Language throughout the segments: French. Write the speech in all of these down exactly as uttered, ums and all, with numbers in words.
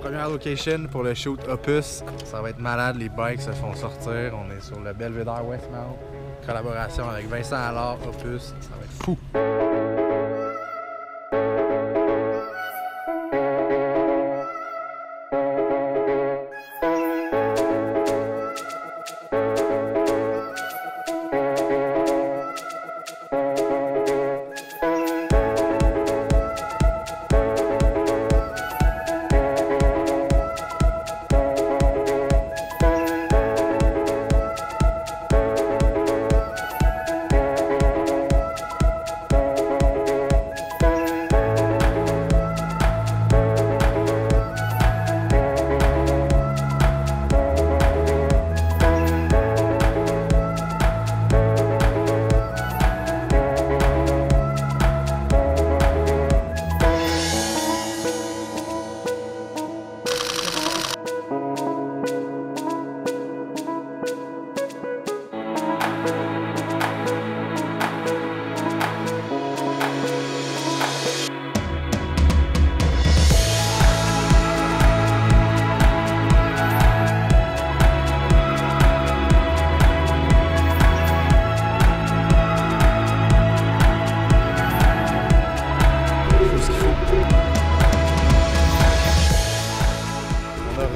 Première location pour le shoot Opus. Ça va être malade, les bikes se font sortir. On est sur le Belvédère Westmount. Collaboration avec Vincent Allard, Opus. Ça va être fou!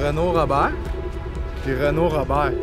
Renaud Robert, puis Renaud Robert.